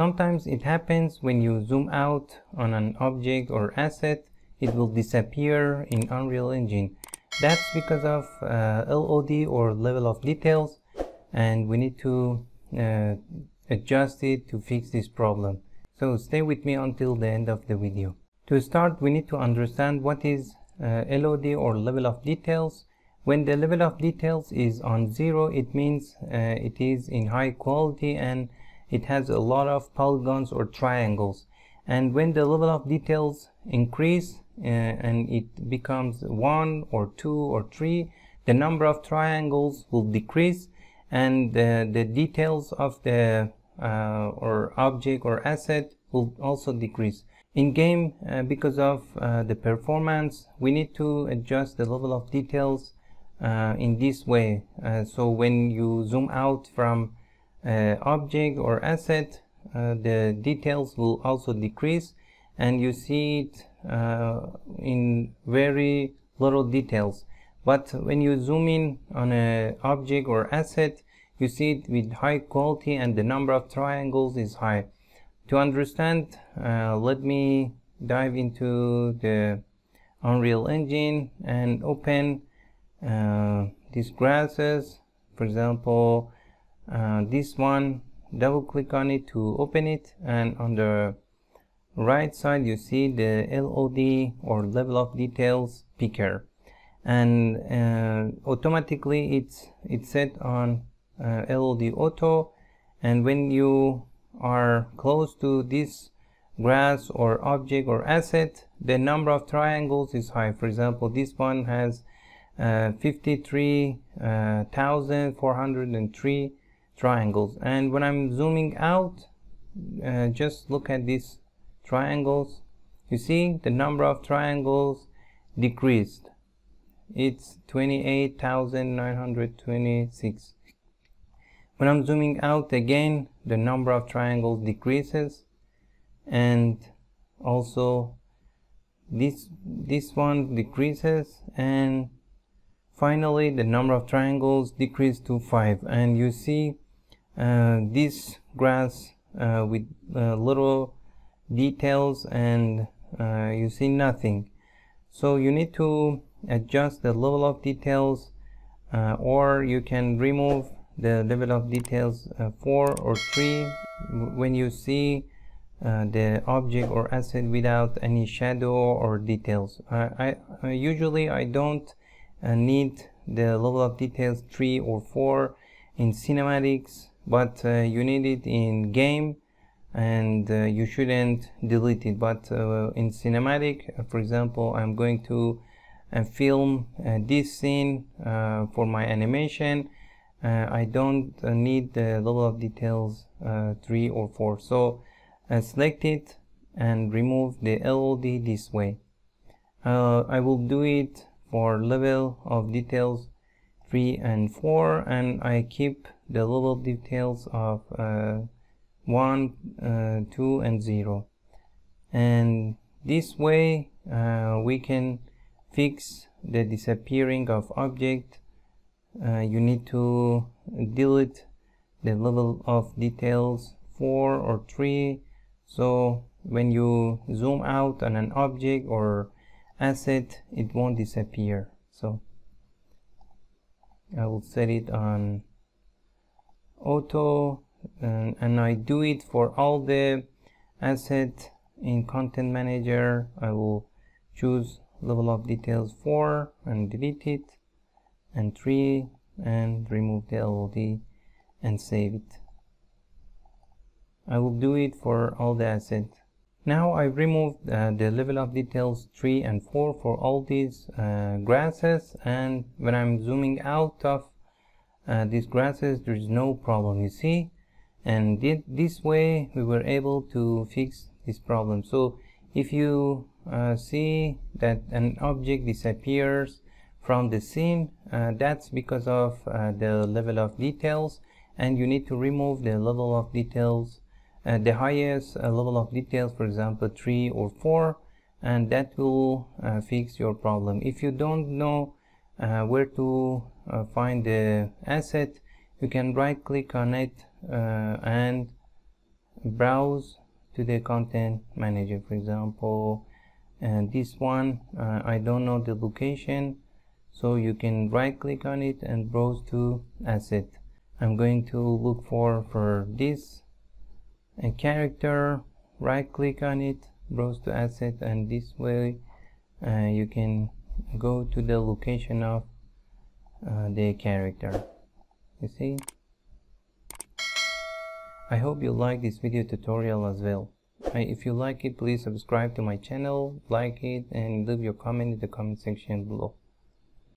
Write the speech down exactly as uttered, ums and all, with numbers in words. Sometimes it happens when you zoom out on an object or asset, it will disappear in Unreal Engine. That's because of uh, L O D or level of details, and we need to uh, adjust it to fix this problem. So stay with me until the end of the video. To start, we need to understand what is uh, L O D or level of details. When the level of details is on zero, it means uh, it is in high quality and it has a lot of polygons or triangles. And when the level of details increase uh, and it becomes one or two or three, the number of triangles will decrease, and uh, the details of the uh, or object or asset will also decrease. In game, uh, because of uh, the performance, we need to adjust the level of details Uh, in this way. Uh, so when you zoom out from uh, object or asset, uh, the details will also decrease, and you see it uh, in very little details. But when you zoom in on an object or asset, you see it with high quality and the number of triangles is high. To understand, uh, let me dive into the Unreal Engine and open Uh, these grasses, for example, uh, this one. Double click on it to open it, and on the right side you see the L O D or level of details picker, and uh, automatically it's it's set on uh, L O D auto. And when you are close to this grass or object or asset, the number of triangles is high. For example, this one has Uh, fifty-three thousand four hundred three triangles, and when I'm zooming out, uh, just look at these triangles. You see the number of triangles decreased. It's twenty-eight thousand nine hundred twenty-six. When I'm zooming out again, the number of triangles decreases, and also this this one decreases, and finally, the number of triangles decreased to five. And you see uh, this grass uh, with uh, little details, and uh, you see nothing. So you need to adjust the level of details, uh, or you can remove the level of details uh, four or three when you see uh, the object or asset without any shadow or details. I, I usually I don't Uh, need the level of details three or four in cinematics, but uh, you need it in game, and uh, you shouldn't delete it. But uh, in cinematic, uh, for example, I'm going to uh, film uh, this scene uh, for my animation. uh, I don't uh, need the level of details uh, three or four, so uh, select it and remove the L O D this way. uh, I will do it for level of details three and four, and I keep the level details of uh, one, uh, two and zero. And this way uh, we can fix the disappearing of object. Uh, you need to delete the level of details four or three, so when you zoom out on an object or asset, it won't disappear. So I will set it on auto, and, and I do it for all the asset. In Content Manager, I will choose level of details four and delete it, and three, and remove the L O D and save it. I will do it for all the asset. Now I've removed uh, the level of details three and four for all these uh, grasses, and when I'm zooming out of uh, these grasses, there is no problem, you see. And th this way we were able to fix this problem. So if you uh, see that an object disappears from the scene, uh, that's because of uh, the level of details, and you need to remove the level of details, Uh, the highest uh, level of details, for example three or four, and that will uh, fix your problem. If you don't know uh, where to uh, find the asset, you can right click on it uh, and browse to the content manager. For example, and this one, uh, I don't know the location, so you can right click on it and browse to asset. I'm going to look for for this a character, right click on it, browse to asset, and this way uh, you can go to the location of uh, the character. You see, I hope you like this video tutorial as well. If you like it, please subscribe to my channel, like it, and leave your comment in the comment section below.